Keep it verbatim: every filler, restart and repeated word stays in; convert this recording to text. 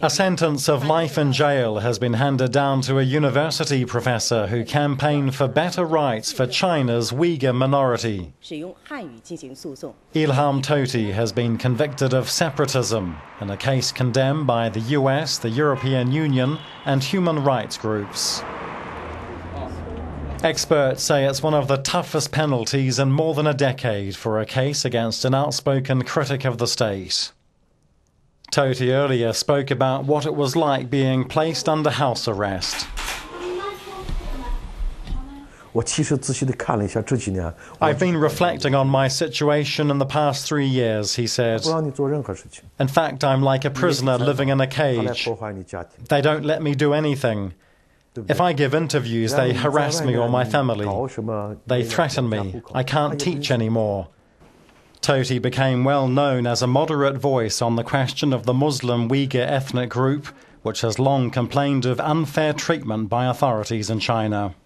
A sentence of life in jail has been handed down to a university professor who campaigned for better rights for China's Uyghur minority. Ilham Tohti has been convicted of separatism in a case condemned by the U S, the European Union and human rights groups. Experts say it's one of the toughest penalties in more than a decade for a case against an outspoken critic of the state. Tohti earlier spoke about what it was like being placed under house arrest. I've been reflecting on my situation in the past three years, he said. In fact, I'm like a prisoner living in a cage. They don't let me do anything. If I give interviews, they harass me or my family. They threaten me. I can't teach anymore. Tohti became well known as a moderate voice on the question of the Muslim Uyghur ethnic group, which has long complained of unfair treatment by authorities in China.